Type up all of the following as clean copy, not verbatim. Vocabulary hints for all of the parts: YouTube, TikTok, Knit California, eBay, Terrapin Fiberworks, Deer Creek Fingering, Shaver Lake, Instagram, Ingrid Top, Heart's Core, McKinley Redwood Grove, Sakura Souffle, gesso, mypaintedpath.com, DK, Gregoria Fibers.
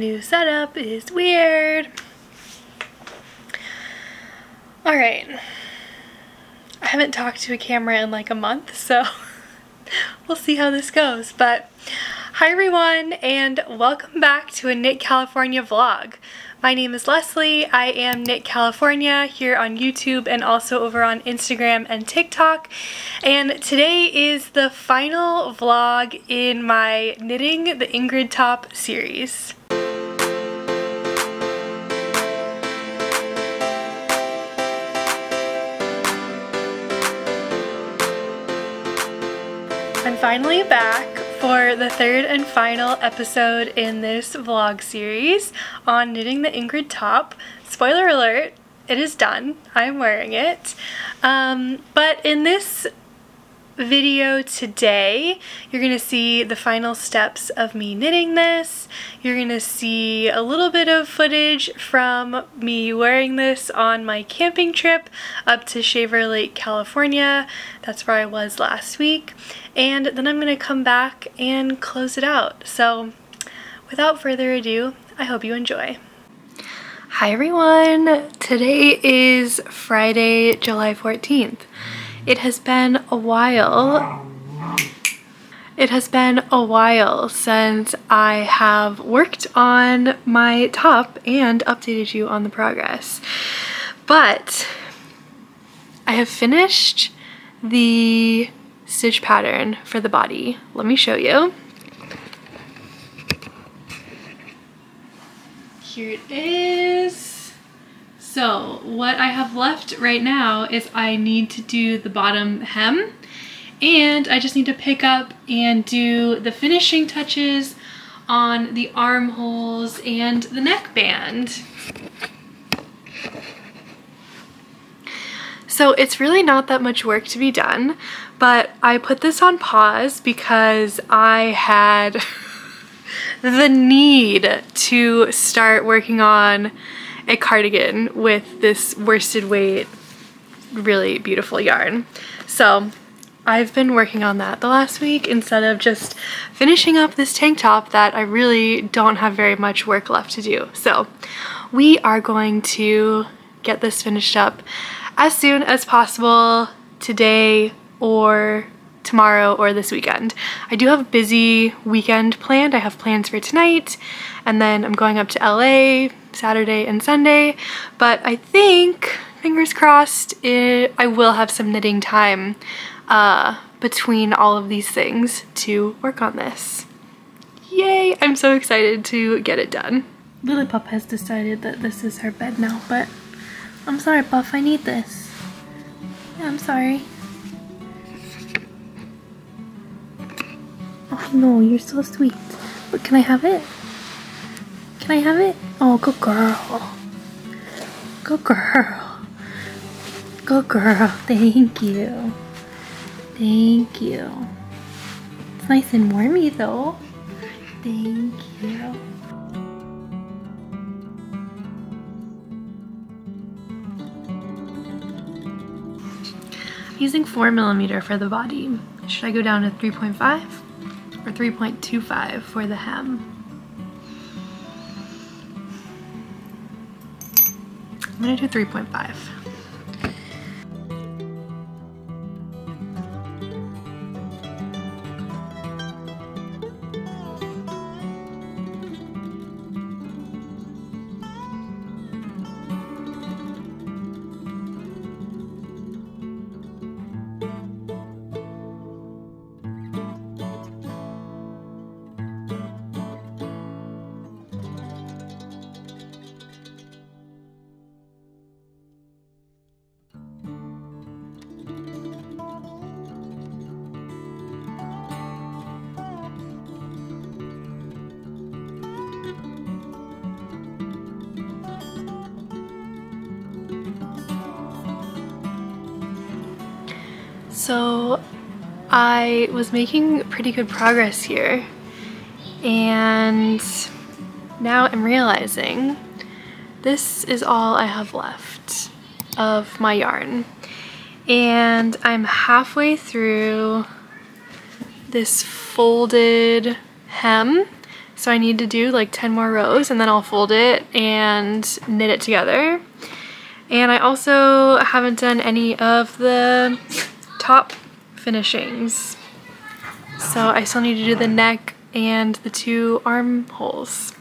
new setup is weird. Alright, I haven't talked to a camera in like a month, so we'll see how this goes. But hi everyone, and welcome back to a Knit California vlog. My name is Leslie. I am Knit California here on YouTube and also over on Instagram and TikTok. And today is the final vlog in my knitting the Ingrid Top series. I'm finally back for the third and final episode in this vlog series on knitting the Ingrid Top. Spoiler alert, it is done. I'm wearing it. But in this video today, you're going to see the final steps of me knitting this. You're going to see a little bit of footage from me wearing this on my camping trip up to Shaver Lake, California. That's where I was last week. And then I'm going to come back and close it out. So without further ado, I hope you enjoy. Hi everyone! Today is Friday, July 14th. It has been a while. It has been a while since I have worked on my top and updated you on the progress. But I have finished the stitch pattern for the body. Let me show you. Here it is. So what I have left right now is I need to do the bottom hem, and I just need to pick up and do the finishing touches on the armholes and the neckband. So it's really not that much work to be done, but I put this on pause because I had the need to start working on a cardigan with this worsted weight, really beautiful yarn. So I've been working on that the last week instead of just finishing up this tank top that I really don't have very much work left to do. So we are going to get this finished up as soon as possible today or tomorrow or this weekend. I do have a busy weekend planned. I have plans for tonight, and then I'm going up to LA Saturday and Sunday, but I think, fingers crossed, I will have some knitting time between all of these things to work on this. Yay! I'm so excited to get it done. Lily Pup has decided that this is her bed now, but I'm sorry, Puff, I need this. Yeah, I'm sorry. Oh no, you're so sweet. But can I have it? Can I have it? Oh, good girl. Good girl. Good girl. Thank you. Thank you. It's nice and warmy though. Thank you. I'm using 4mm for the body. Should I go down to 3.5? Or 3.25 for the hem. I'm gonna do 3.5. So I was making pretty good progress here, and now I'm realizing this is all I have left of my yarn, and I'm halfway through this folded hem. So I need to do like 10 more rows and then I'll fold it and knit it together. And I also haven't done any of the top finishings. So I still need to do the neck and the two armholes.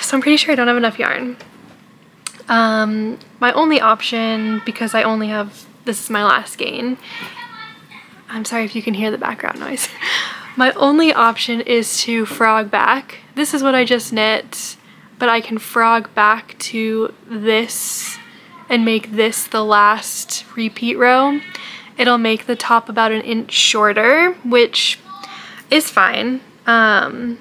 So I'm pretty sure I don't have enough yarn. My only option, because I only have, this is my last skein. I'm sorry if you can hear the background noise. My only option is to frog back. This is what I just knit, but I can frog back to this and make this the last repeat row. It'll make the top about an inch shorter, which is fine. But I'm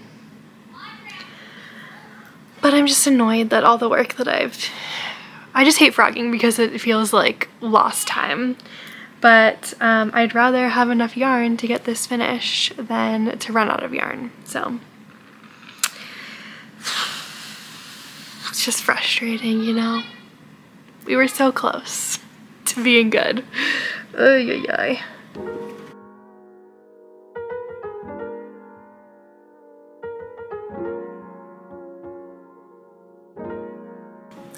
just annoyed that all the work that I just hate frogging because it feels like lost time. But I'd rather have enough yarn to get this finished than to run out of yarn. So it's just frustrating, you know? We were so close to being good. Ay, ay, ay.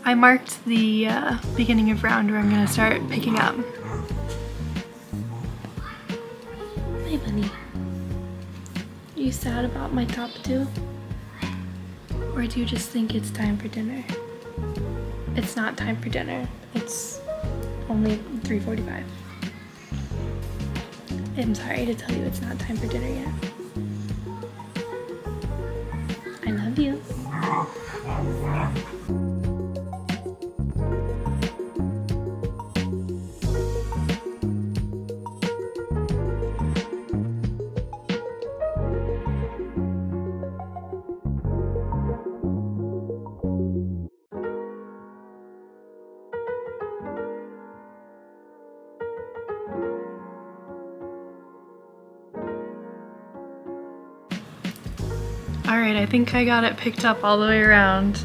I marked the beginning of round where I'm gonna start picking up. Hey bunny, are you sad about my top too? Or do you just think it's time for dinner? It's not time for dinner, it's only 3:45. I'm sorry to tell you it's not time for dinner yet. I love you. Alright, I think I got it picked up all the way around.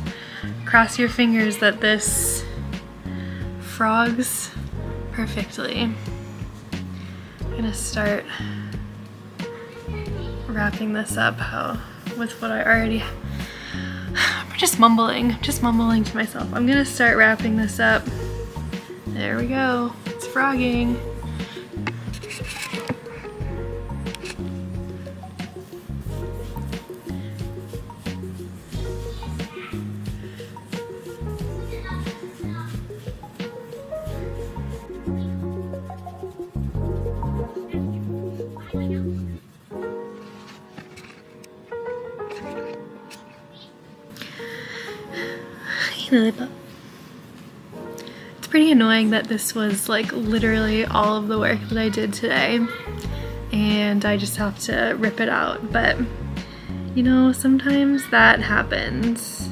Cross your fingers that this frogs perfectly. I'm gonna start wrapping this up with what I already... I'm just mumbling to myself. I'm gonna start wrapping this up. There we go, it's frogging. It's pretty annoying that this was like literally all of the work that I did today and I just have to rip it out, but you know, sometimes that happens.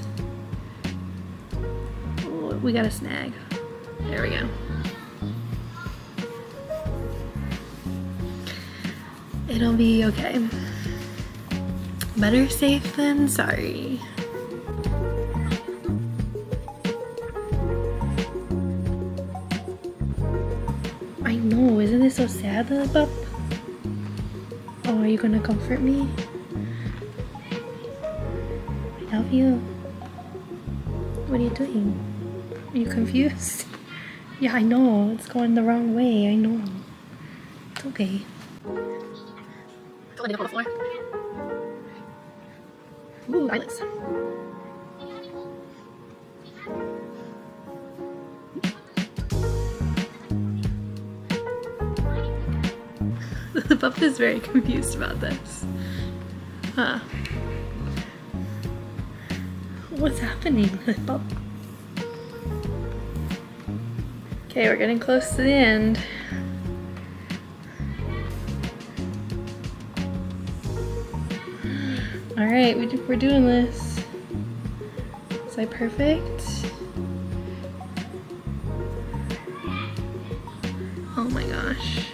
Oh, we got a snag. There we go. It'll be okay. Better safe than sorry. I know, isn't it so sad, little pup? Oh, are you gonna comfort me? I love you. What are you doing? Are you confused? Yeah, I know, it's going the wrong way, I know. It's okay. On the floor. Ooh, violets. The pup is very confused about this. Huh. What's happening, little pup? Okay, we're getting close to the end. Alright, we're doing this. Is I perfect? Oh my gosh.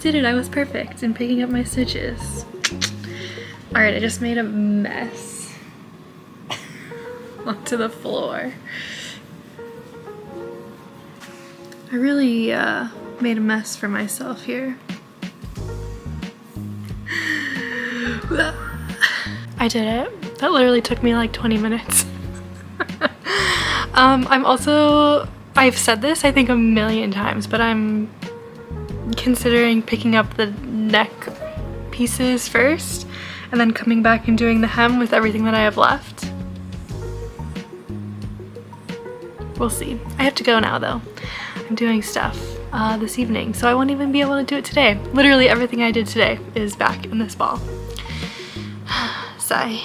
Did it, I was perfect in picking up my stitches. Alright, I just made a mess. Onto the floor. I really made a mess for myself here. I did it. That literally took me like 20 minutes. I've said this I think a million times, but I'm considering picking up the neck pieces first and then coming back and doing the hem with everything that I have left. We'll see. I have to go now though. I'm doing stuff this evening, so I won't even be able to do it today. Literally everything I did today is back in this ball. Sigh.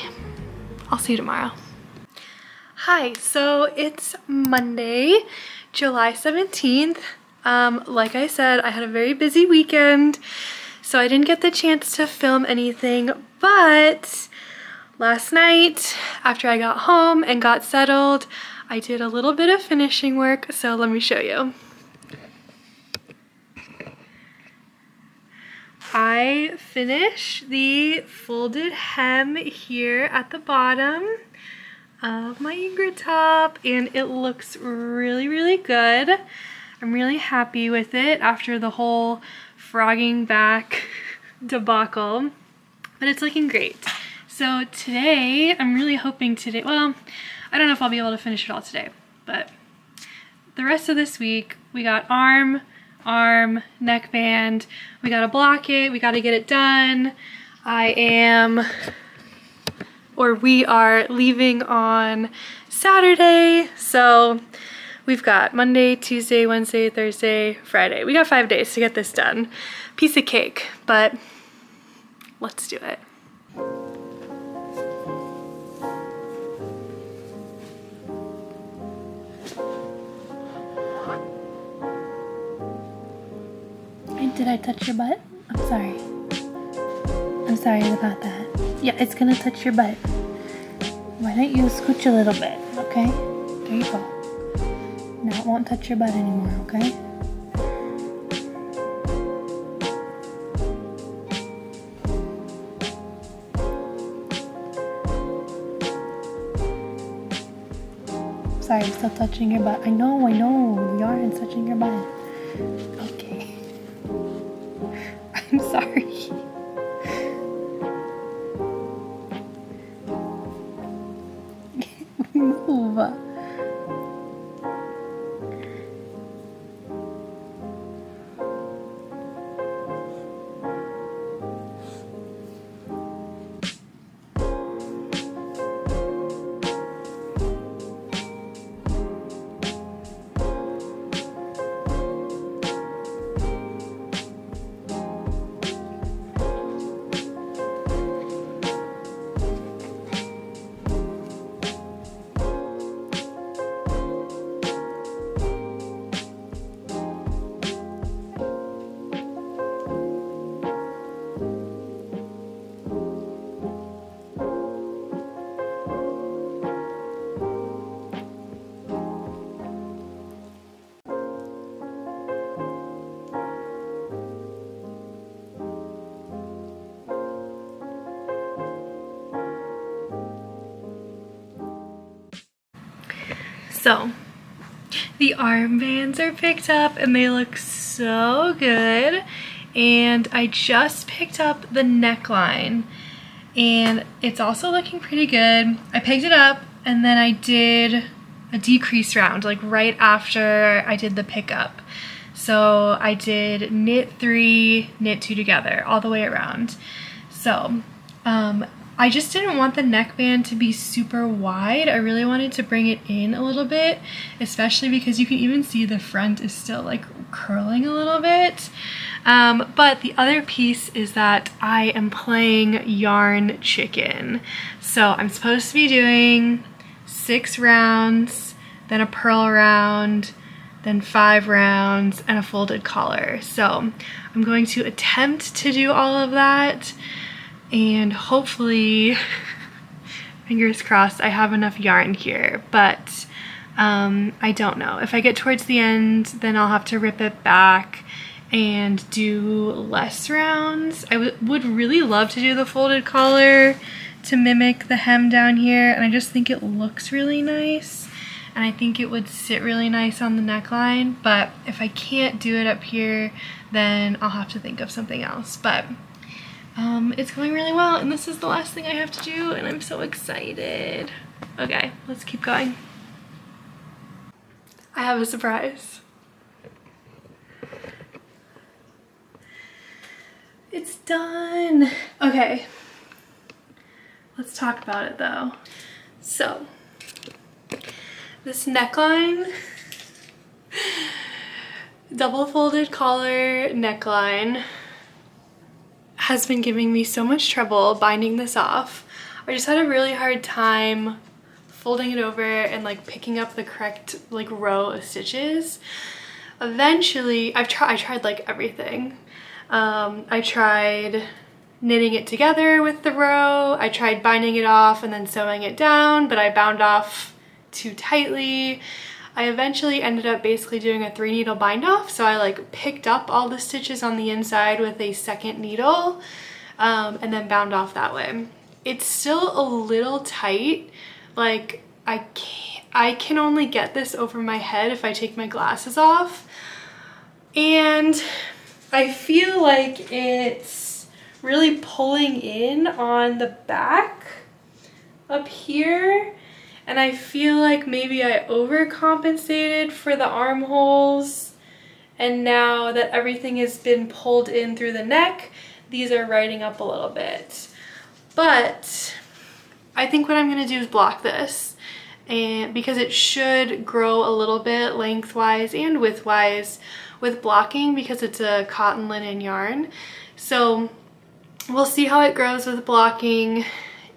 I'll see you tomorrow. Hi, so it's Monday, July 17th. Like I said, I had a very busy weekend, so I didn't get the chance to film anything, but last night after I got home and got settled, I did a little bit of finishing work, so let me show you. I finished the folded hem here at the bottom of my Ingrid top, and it looks really, really good. I'm really happy with it after the whole frogging back debacle, but it's looking great. So today, I'm really hoping today, well, I don't know if I'll be able to finish it all today, but the rest of this week, we got arm, neckband, we gotta block it, we gotta get it done. We are leaving on Saturday, so we've got Monday, Tuesday, Wednesday, Thursday, Friday. We got 5 days to get this done. Piece of cake, but let's do it. Did I touch your butt? I'm sorry. I'm sorry about that. Yeah, it's gonna touch your butt. Why don't you scooch a little bit, okay? There you go. Now it won't touch your butt anymore, okay? Sorry, I'm still touching your butt. I know, we are, and touching your butt. I'm sorry. Move. So, the armbands are picked up and they look so good. And I just picked up the neckline and it's also looking pretty good. I picked it up and then I did a decrease round, like right after I did the pickup. So I did knit 3, knit 2 together, all the way around. So, I just didn't want the neckband to be super wide. I really wanted to bring it in a little bit, especially because you can even see the front is still like curling a little bit. But the other piece is that I am playing yarn chicken. So I'm supposed to be doing 6 rounds, then a purl round, then 5 rounds, and a folded collar. So I'm going to attempt to do all of that. And hopefully, fingers crossed, I have enough yarn here, but I don't know. If I get towards the end, then I'll have to rip it back and do less rounds. I would really love to do the folded collar to mimic the hem down here, and I just think it looks really nice. and I think it would sit really nice on the neckline, but if I can't do it up here, then I'll have to think of something else. But it's going really well, and this is the last thing I have to do, and I'm so excited. Okay, let's keep going. I have a surprise. It's done. Okay, let's talk about it though. So, this neckline, double folded collar neckline, has been giving me so much trouble binding this off. I just had a really hard time folding it over and like picking up the correct like row of stitches. Eventually, I tried like everything. I tried knitting it together with the row, I tried binding it off and then sewing it down, but I bound off too tightly. I eventually ended up basically doing a 3-needle bind off, so I like picked up all the stitches on the inside with a second needle and then bound off that way. It's still a little tight, like I can only get this over my head if I take my glasses off, and I feel like it's really pulling in on the back up here, and I feel like maybe I overcompensated for the armholes, and now that everything has been pulled in through the neck, these are riding up a little bit. But I think what I'm going to do is block this, and because it should grow a little bit lengthwise and widthwise with blocking, because it's a cotton linen yarn. So we'll see how it grows with blocking,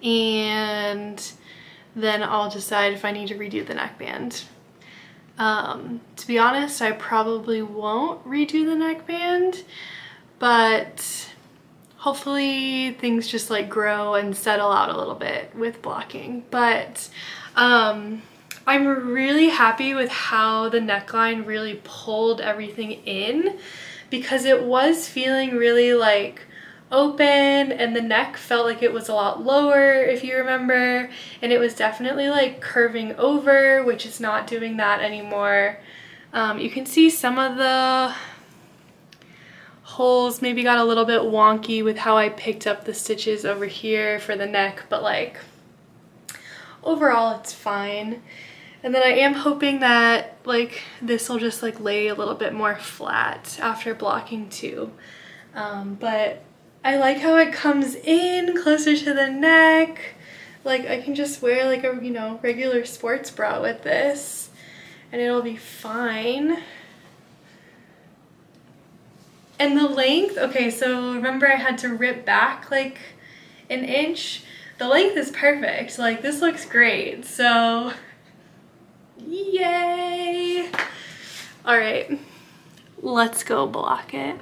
and then I'll decide if I need to redo the neckband. To be honest, I probably won't redo the neckband, but hopefully things just like grow and settle out a little bit with blocking. But I'm really happy with how the neckline really pulled everything in, because it was feeling really like open, and the neck felt like it was a lot lower, if you remember, and it was definitely like curving over, which is not doing that anymore. You can see some of the holes maybe got a little bit wonky with how I picked up the stitches over here for the neck, but like overall it's fine. And then I am hoping that like this will just like lay a little bit more flat after blocking too. But I like how it comes in closer to the neck. Like I can just wear like a, you know, regular sports bra with this and it'll be fine. And the length, okay, so remember I had to rip back like an inch. The length is perfect. Like this looks great. So yay! All right, let's go block it.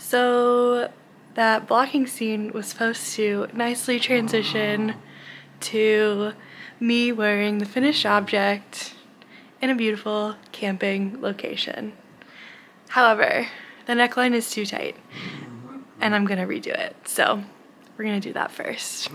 So that blocking scene was supposed to nicely transition to me wearing the finished object in a beautiful camping location. However, the neckline is too tight and I'm gonna redo it. So we're gonna do that first.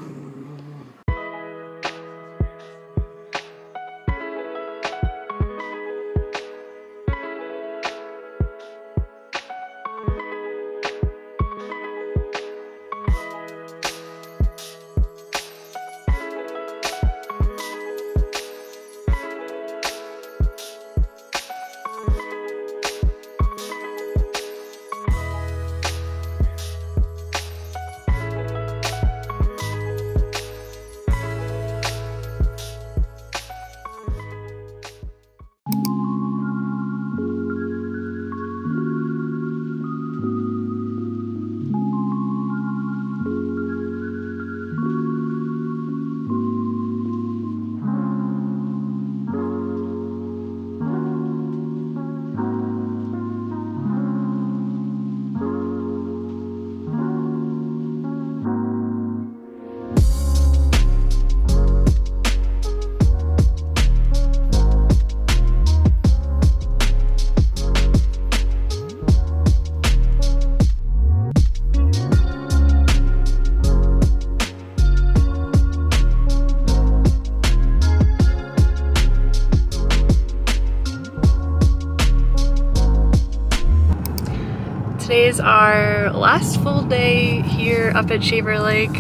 is our last full day here up at Shaver Lake,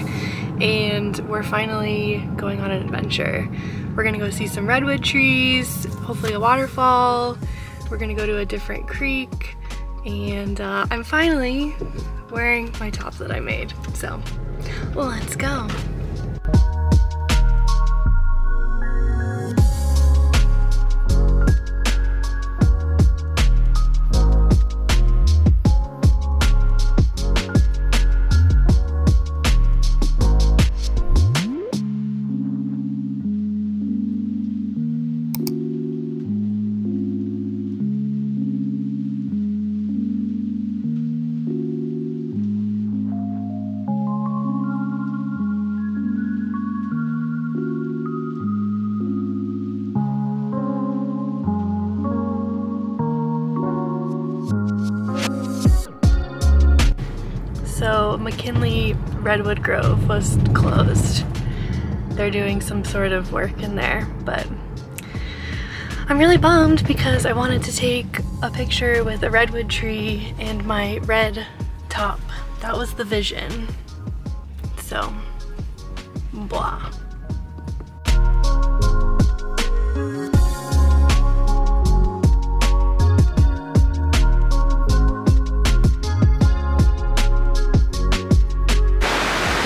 and we're finally going on an adventure. We're gonna go see some redwood trees, hopefully a waterfall. We're gonna go to a different creek, and I'm finally wearing my top that I made. So, well, let's go. So McKinley Redwood Grove was closed. They're doing some sort of work in there, but I'm really bummed because I wanted to take a picture with a redwood tree and my red top. That was the vision. So, blah.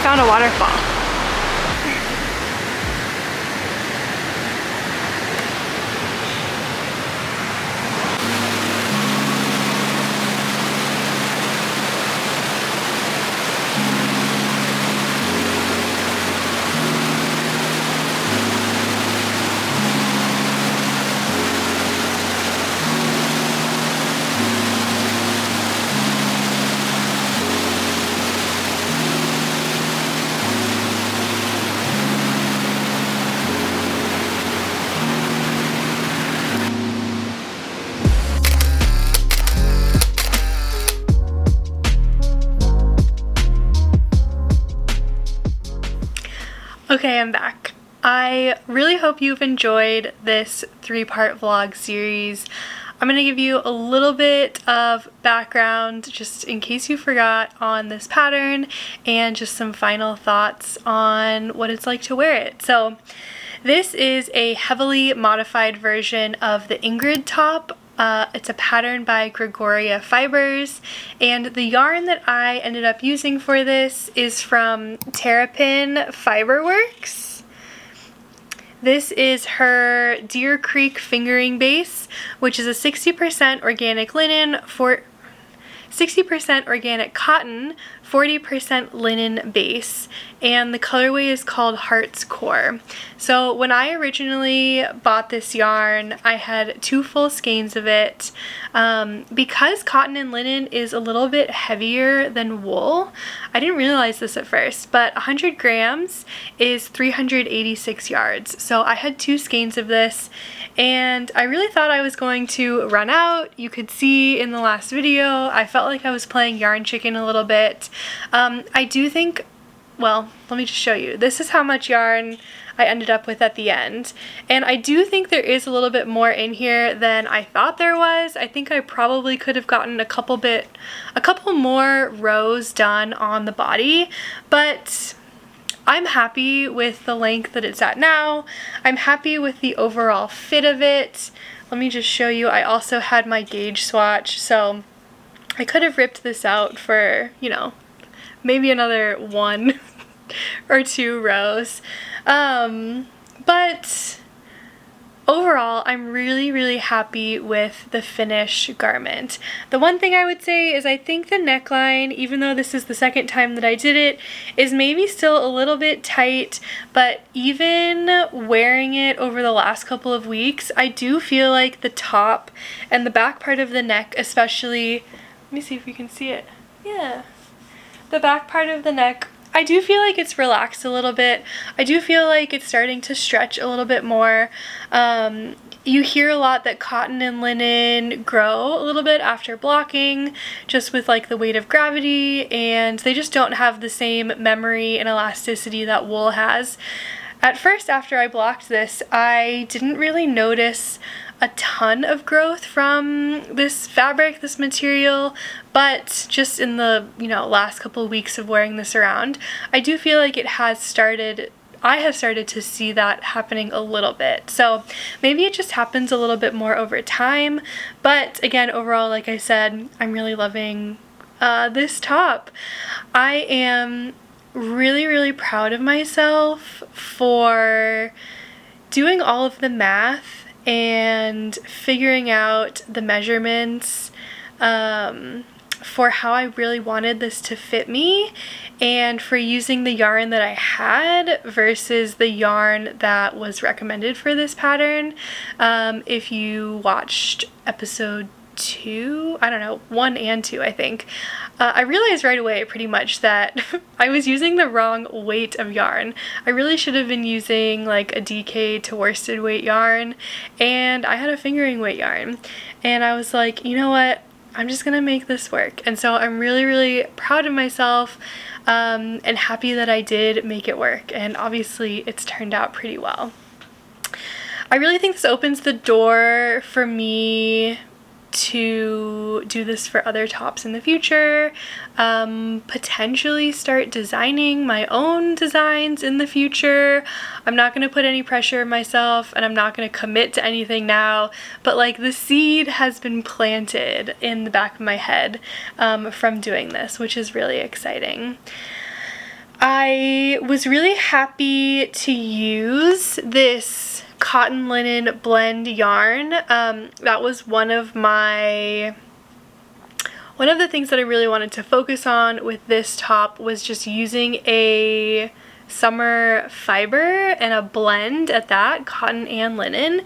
Found a waterfall. Okay, I'm back. I really hope you've enjoyed this three-part vlog series. I'm gonna give you a little bit of background just in case you forgot on this pattern and just some final thoughts on what it's like to wear it. So this is a heavily modified version of the Ingrid top. It's a pattern by Gregoria Fibers, and the yarn that I ended up using for this is from Terrapin Fiberworks. This is her Deer Creek Fingering base, which is a 60% organic linen, 60% organic cotton, 40% linen base, and the colorway is called Heart's Core. So when I originally bought this yarn, I had two full skeins of it. Because cotton and linen is a little bit heavier than wool, I didn't realize this at first, but 100 grams is 386 yards. So I had two skeins of this, and I really thought I was going to run out. You could see in the last video, I felt like I was playing yarn chicken a little bit. I do think, well, let me just show you. This is how much yarn I ended up with at the end. And I do think there is a little bit more in here than I thought there was. I think I probably could have gotten a couple more rows done on the body, but I'm happy with the length that it's at now. I'm happy with the overall fit of it. Let me just show you. I also had my gauge swatch, so I could have ripped this out for, you know, maybe another one or two rows. But overall, I'm really, really happy with the finished garment. The one thing I would say is I think the neckline, even though this is the second time that I did it, is maybe still a little bit tight, but even wearing it over the last couple of weeks, I do feel like the top and the back part of the neck especially, let me see if you can see it. Yeah. The back part of the neck, I do feel like it's relaxed a little bit. I do feel like it's starting to stretch a little bit more. You hear a lot that cotton and linen grow a little bit after blocking, just with like the weight of gravity, and they just don't have the same memory and elasticity that wool has. At first, after I blocked this, I didn't really notice a ton of growth from this fabric, this material, but just in the, you know, last couple of weeks of wearing this around, I do feel like I have started to see that happening a little bit. So maybe it just happens a little bit more over time, but again, overall, like I said, I'm really loving this top. I am really, really proud of myself for doing all of the math and figuring out the measurements for how I really wanted this to fit me, and for using the yarn that I had versus the yarn that was recommended for this pattern. If you watched episode 2, I don't know, 1 and 2, I think, I realized right away pretty much that I was using the wrong weight of yarn. I really should have been using like a DK to worsted weight yarn, and I had a fingering weight yarn, and I was like, you know what, I'm just gonna make this work. And so I'm really, really proud of myself and happy that I did make it work, and obviously it's turned out pretty well. I really think this opens the door for me to do this for other tops in the future, potentially start designing my own designs in the future. I'm not going to put any pressure on myself, and I'm not going to commit to anything now, but like the seed has been planted in the back of my head from doing this, which is really exciting. I was really happy to use this cotton linen blend yarn. That was one of the things that I really wanted to focus on with this top, was just using a summer fiber and a blend at that, cotton and linen,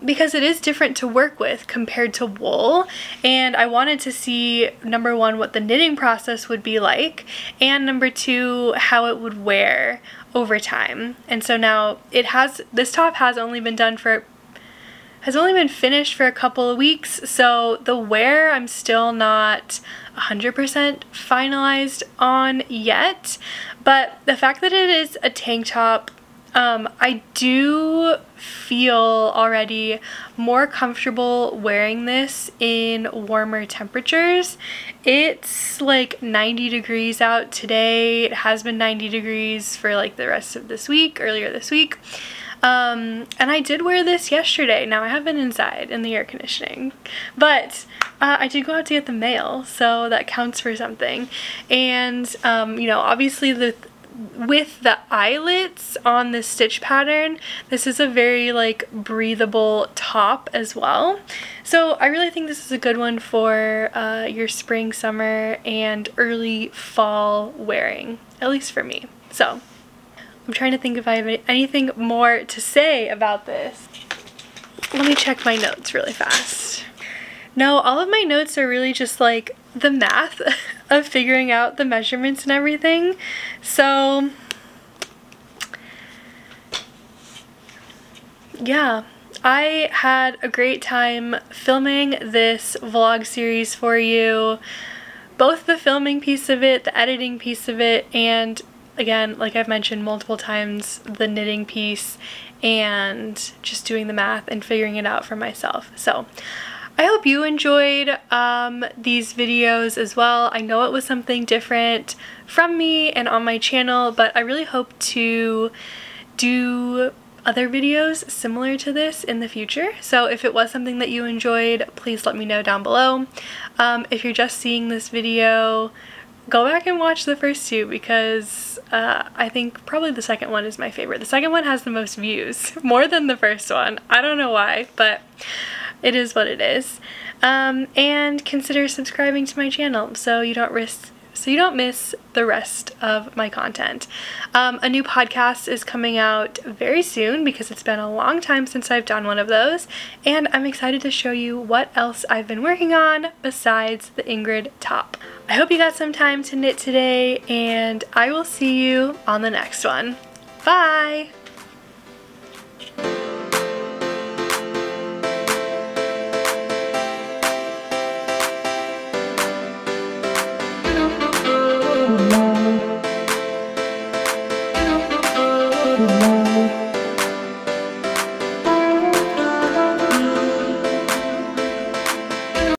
because it is different to work with compared to wool, and I wanted to see, number one, what the knitting process would be like, and number two, how it would wear over time. And so now this top has only been finished for a couple of weeks, so the wear I'm still not 100% finalized on yet, but the fact that it is a tank top, I do feel already more comfortable wearing this in warmer temperatures. It's like 90 degrees out today. It has been 90 degrees for like the rest of this week, earlier this week. And I did wear this yesterday. Now I have been inside in the air conditioning, but I did go out to get the mail, so that counts for something. And you know, obviously with the eyelets on this stitch pattern, this is a very like breathable top as well. So I really think this is a good one for your spring, summer, and early fall wearing, at least for me. So I'm trying to think if I have anything more to say about this. Let me check my notes really fast. No, all of my notes are really just like the math of figuring out the measurements and everything. So yeah, I had a great time filming this vlog series for you. Both the filming piece of it, the editing piece of it, and again, like I've mentioned multiple times, the knitting piece and just doing the math and figuring it out for myself. So I hope you enjoyed these videos as well. I know it was something different from me and on my channel, but I really hope to do other videos similar to this in the future. So if it was something that you enjoyed, please let me know down below. If you're just seeing this video, go back and watch the first two, because I think probably the second one is my favorite. The second one has the most views, more than the first one. I don't know why, but it is what it is. And consider subscribing to my channel so you don't miss the rest of my content. A new podcast is coming out very soon, because it's been a long time since I've done one of those, and I'm excited to show you what else I've been working on besides the Ingrid top. I hope you got some time to knit today, and I will see you on the next one. Bye!